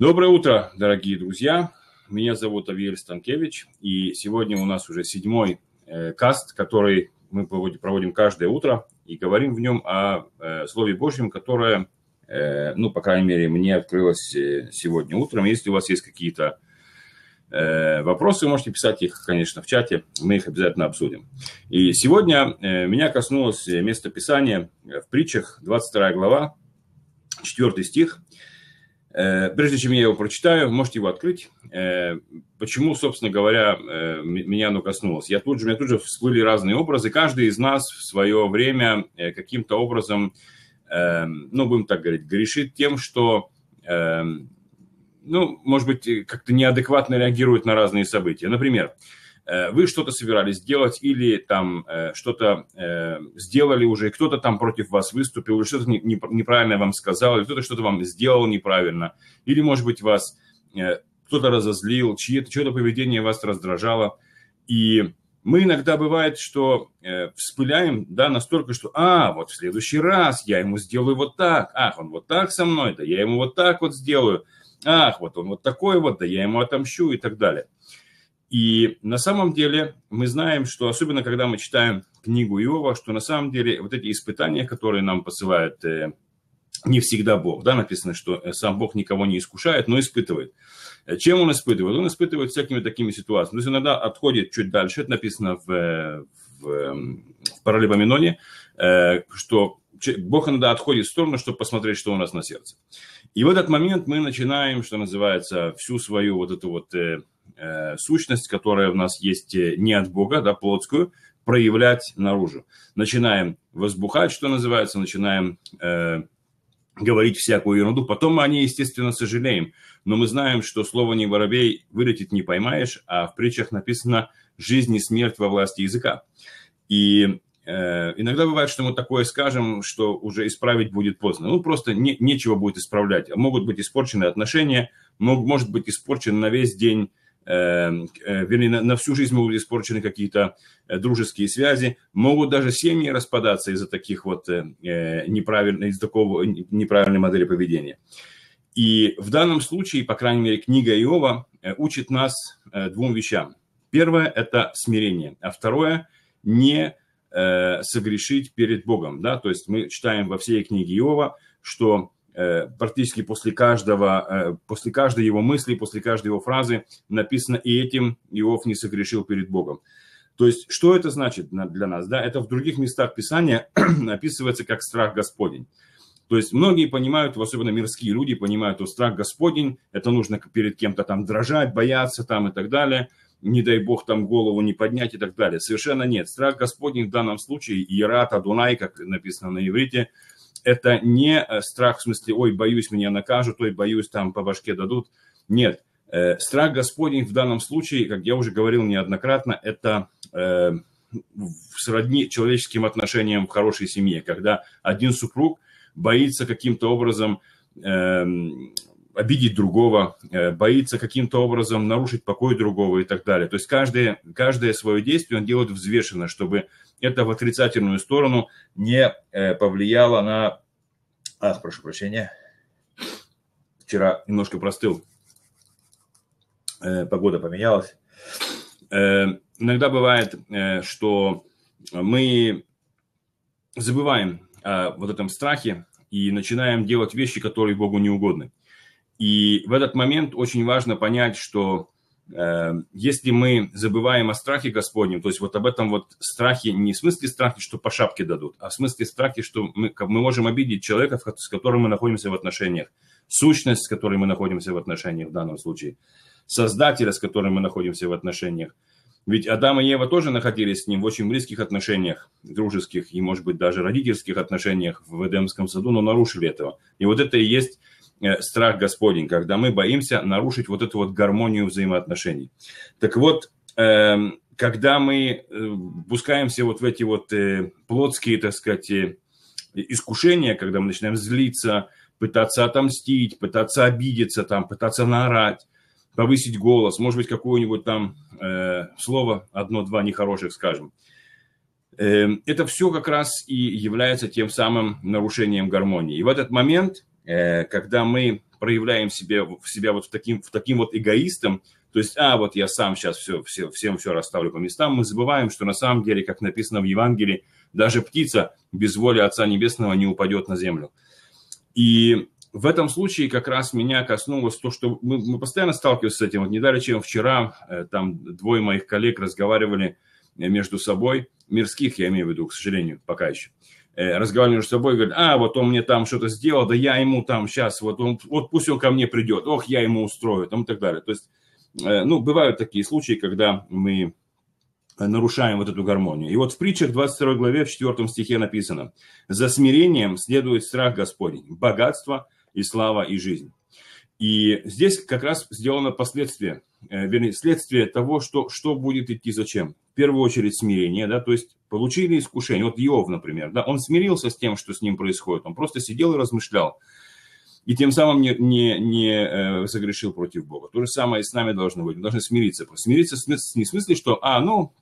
Доброе утро, дорогие друзья. Меня зовут Авиэль Станкевич, и сегодня у нас уже 7-й каст, который мы проводим каждое утро, и говорим в нем о Слове Божьем, которое, по крайней мере, мне открылось сегодня утром. Если у вас есть какие-то вопросы, вы можете писать их, конечно, в чате, мы их обязательно обсудим. И сегодня меня коснулось место Писания в Притчах, 22 глава, 4 стих. Прежде чем я его прочитаю, можете его открыть. Почему, собственно говоря, меня оно коснулось? У меня тут же всплыли разные образы. Каждый из нас в свое время каким-то образом, будем так говорить, грешит тем, что, может быть, как-то неадекватно реагирует на разные события. Например, вы что-то собирались делать или там что-то сделали уже, кто-то там против вас выступил, или что-то неправильно вам сказал, или кто-то что-то вам сделал неправильно, или, может быть, вас кто-то разозлил, чье-то поведение вас раздражало. И мы иногда бывает, что вспыляем, да, настолько, что вот в следующий раз я ему сделаю вот так, он вот так со мной, да я ему вот так вот сделаю, вот он вот такой вот, да я ему отомщу и так далее. И на самом деле мы знаем, что, особенно когда мы читаем книгу Иова, что на самом деле вот эти испытания, которые нам посылает не всегда Бог, да, написано, что сам Бог никого не искушает, но испытывает. Чем он испытывает? Он испытывает всякими такими ситуациями. То есть иногда отходит чуть дальше, это написано в Паралипоменоне, что Бог иногда отходит в сторону, чтобы посмотреть, что у нас на сердце. И в этот момент мы начинаем, что называется, всю свою вот эту вот сущность, которая у нас есть не от Бога, да, плотскую, проявлять наружу. Начинаем возбухать, что называется, начинаем говорить всякую ерунду. Потом мы о ней, естественно, сожалеем. Но мы знаем, что слово «не воробей» вылетит не поймаешь, а в притчах написано «жизнь и смерть во власти языка». И иногда бывает, что мы такое скажем, что уже исправить будет поздно. Просто нечего будет исправлять. Могут быть испорчены отношения, может быть испорчен на весь день, вернее, на всю жизнь могут быть испорчены какие-то дружеские связи. Могут даже семьи распадаться из-за таких вот неправильной модели поведения. И в данном случае, по крайней мере, книга Иова учит нас двум вещам. Первое – это смирение, а второе – не согрешить перед Богом, да, то есть мы читаем во всей книге Иова, что практически после каждой его мысли, после каждой его фразы написано, и этим Иов не согрешил перед Богом. То есть, что это значит для нас, да, это в других местах Писания описывается как страх Господень. То есть многие понимают, особенно мирские люди понимают, что страх Господень, это нужно перед кем-то там дрожать, бояться там и так далее, не дай Бог там голову не поднять и так далее. Совершенно нет. Страх Господень в данном случае, Иерат, Адунай, как написано на иврите, это не страх в смысле, ой, боюсь, меня накажут, ой, боюсь, там по башке дадут. Нет. Страх Господень в данном случае, как я уже говорил неоднократно, это сродни человеческим отношениям в хорошей семье, когда один супруг боится каким-то образом обидеть другого, боится каким-то образом нарушить покой другого и так далее. То есть каждое свое действие он делает взвешенно, чтобы это в отрицательную сторону не повлияло на... прошу прощения, вчера немножко простыл, погода поменялась. Иногда бывает, что мы забываем о вот этом страхе и начинаем делать вещи, которые Богу не угодны. И в этот момент очень важно понять, что если мы забываем о страхе Господнем, то есть вот об этом вот страхе, не в смысле страхе, что по шапке дадут, а в смысле страхе, что мы можем обидеть человека, с которым мы находимся в отношениях, сущность, с которой мы находимся в отношениях в данном случае, создателя, с которым мы находимся в отношениях. Ведь Адам и Ева тоже находились с ним в очень близких отношениях, дружеских и, может быть, даже родительских отношениях в Эдемском саду, но нарушили этого. И вот это и есть страх Господень, когда мы боимся нарушить вот эту вот гармонию взаимоотношений. Так вот, когда мы пускаемся вот в эти вот плотские, так сказать, искушения, когда мы начинаем злиться, пытаться отомстить, пытаться обидеться, там, пытаться наорать, повысить голос, может быть, какое-нибудь там слово, одно-два нехороших скажем, это все как раз и является тем самым нарушением гармонии. И в этот момент, когда мы проявляем себя вот в таким вот эгоистом, то есть, вот я сам сейчас всем все расставлю по местам, мы забываем, что на самом деле, как написано в Евангелии, даже птица без воли Отца Небесного не упадет на землю. И в этом случае как раз меня коснулось то, что мы постоянно сталкиваемся с этим. Вот не далее, чем вчера, там двое моих коллег разговаривали между собой, мирских, я имею в виду, к сожалению, пока еще, разговаривали между собой, говорят, вот он мне там что-то сделал, да я ему там сейчас, вот пусть он ко мне придет, я ему устрою, там и так далее. То есть, бывают такие случаи, когда мы нарушаем вот эту гармонию. И вот в притчах 22 главе, в 4 стихе написано: «За смирением следует страх Господень, богатство и слава и жизнь». И здесь как раз сделано следствие того, что будет идти зачем. В первую очередь смирение, да, то есть получили искушение. Вот Иов, например, да, он смирился с тем, что с ним происходит, он просто сидел и размышлял. И тем самым не согрешил против Бога. То же самое и с нами должно быть. Мы должны смириться. Смириться не в смысле, что,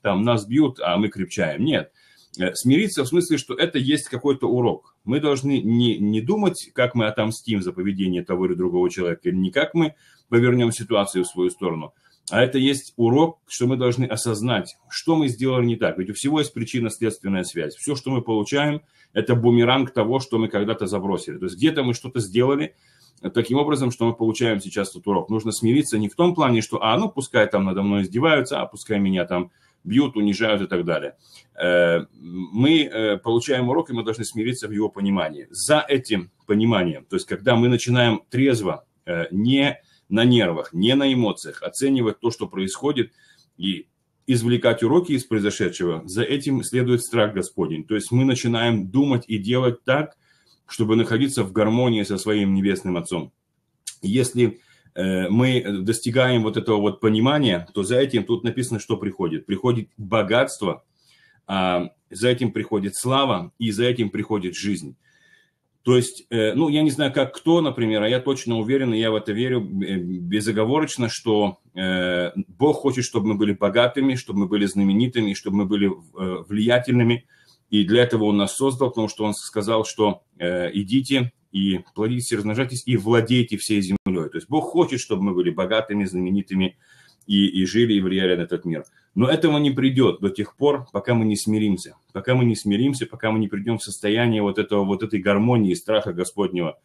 там нас бьют, а мы крепчаем. Нет. Смириться в смысле, что это есть какой-то урок. Мы должны не думать, как мы отомстим за поведение того или другого человека, или не как мы повернем ситуацию в свою сторону. А это есть урок, что мы должны осознать, что мы сделали не так. Ведь у всего есть причинно-следственная связь. Все, что мы получаем, это бумеранг того, что мы когда-то забросили. То есть где-то мы что-то сделали таким образом, что мы получаем сейчас этот урок. Нужно смириться не в том плане, что, пускай там надо мной издеваются, пускай меня там бьют, унижают и так далее. Мы получаем урок, и мы должны смириться в его понимании. За этим пониманием, то есть когда мы начинаем трезво, не на нервах, не на эмоциях, оценивать то, что происходит, и извлекать уроки из произошедшего, за этим следует страх Господень. То есть мы начинаем думать и делать так, чтобы находиться в гармонии со своим Небесным Отцом. Если мы достигаем вот этого вот понимания, то за этим тут написано, что приходит. Приходит богатство, за этим приходит слава, и за этим приходит жизнь. То есть, я не знаю, как кто, например, а я точно уверен, и я в это верю безоговорочно, что Бог хочет, чтобы мы были богатыми, чтобы мы были знаменитыми, чтобы мы были влиятельными. И для этого Он нас создал, потому что Он сказал, что идите и плодитесь, размножайтесь, и владейте всей землей. То есть Бог хочет, чтобы мы были богатыми, знаменитыми, и жили, и влияли на этот мир. Но этого не придет до тех пор, пока мы не смиримся. Пока мы не смиримся, пока мы не придем в состояние вот этой гармонии страха Господнего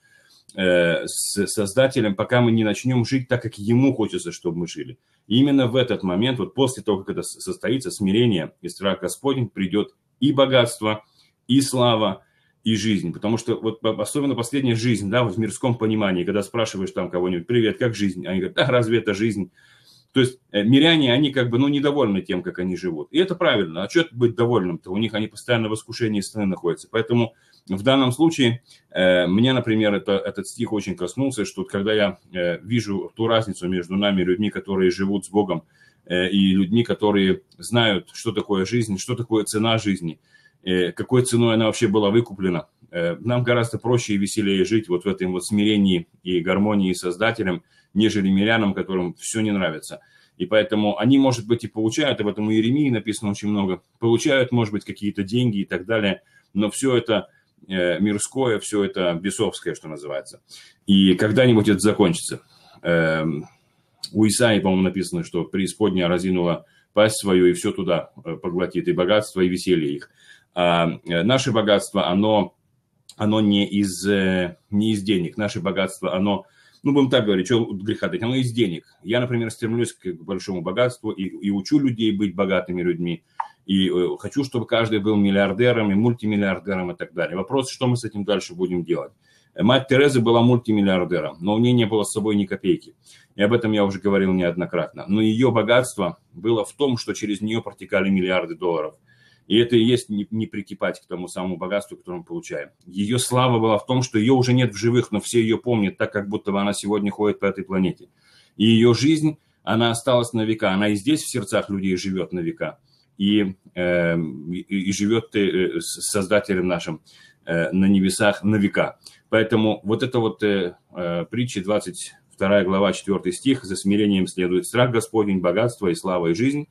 с Создателем, пока мы не начнем жить так, как Ему хочется, чтобы мы жили. И именно в этот момент, вот после того, как это состоится, смирение и страх Господень, придет и богатство, и слава, и жизнь. Потому что вот особенно последняя жизнь, да, в мирском понимании, когда спрашиваешь там кого-нибудь: «Привет, как жизнь?», они говорят: «Да, разве это жизнь?». То есть миряне, они как бы, недовольны тем, как они живут. И это правильно. А что быть довольным-то? У них они постоянно в искушении страны находятся. Поэтому в данном случае меня, например, этот стих очень коснулся, что когда я вижу ту разницу между нами, людьми, которые живут с Богом, и людьми, которые знают, что такое жизнь, что такое цена жизни, какой ценой она вообще была выкуплена, нам гораздо проще и веселее жить вот в этом вот смирении и гармонии с Создателем, нежели мирянам, которым все не нравится. И поэтому они, может быть, и получают, об этом у Иеремии написано очень много, получают, может быть, какие-то деньги и так далее, но все это мирское, все это бесовское, что называется. И когда-нибудь это закончится. У Исаии, по-моему, написано, что преисподняя разинула пасть свою, и все туда поглотит, и богатство, и веселье их. А наше богатство, оно не из денег. Наше богатство, оно, будем так говорить, что греха дать, оно из денег. Я, например, стремлюсь к большому богатству и учу людей быть богатыми людьми. И хочу, чтобы каждый был миллиардером и мультимиллиардером и так далее. Вопрос, что мы с этим дальше будем делать. Мать Тереза была мультимиллиардером, но у нее не было с собой ни копейки. И об этом я уже говорил неоднократно. Но ее богатство было в том, что через нее протекали миллиарды долларов. И это и есть не прикипать к тому самому богатству, которое мы получаем. Ее слава была в том, что ее уже нет в живых, но все ее помнят, так как будто бы она сегодня ходит по этой планете. И ее жизнь, она осталась на века. Она и здесь в сердцах людей живет на века. И живет с Создателем нашим на небесах на века. Поэтому вот это вот притча 22 глава 4 стих: «За смирением следует страх Господень, богатство и слава и жизнь».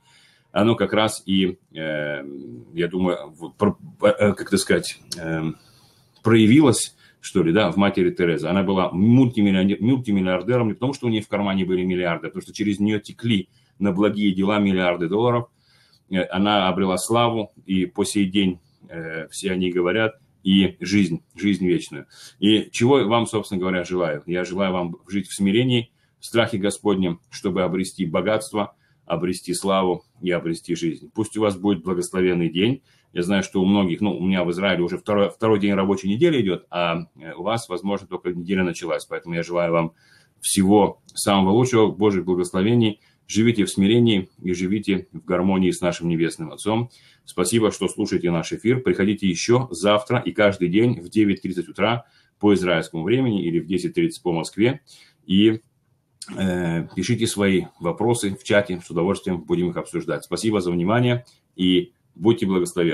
Оно как раз и, я думаю, проявилось, что ли, да, в матери Терезы. Она была мультимиллиардером не потому, что у нее в кармане были миллиарды, а потому что через нее текли на благие дела миллиарды долларов. Она обрела славу, и по сей день все они говорят, и жизнь вечную. И чего вам, собственно говоря, желаю? Я желаю вам жить в смирении, в страхе Господнем, чтобы обрести богатство, обрести славу и обрести жизнь. Пусть у вас будет благословенный день. Я знаю, что у многих, ну, у меня в Израиле уже второй день рабочей недели идет, а у вас, возможно, только неделя началась. Поэтому я желаю вам всего самого лучшего, Божьих благословений. Живите в смирении и живите в гармонии с нашим Небесным Отцом. Спасибо, что слушаете наш эфир. Приходите еще завтра и каждый день в 9:30 утра по израильскому времени или в 10:30 по Москве. И пишите свои вопросы в чате. С удовольствием будем их обсуждать. Спасибо за внимание и будьте благословенны.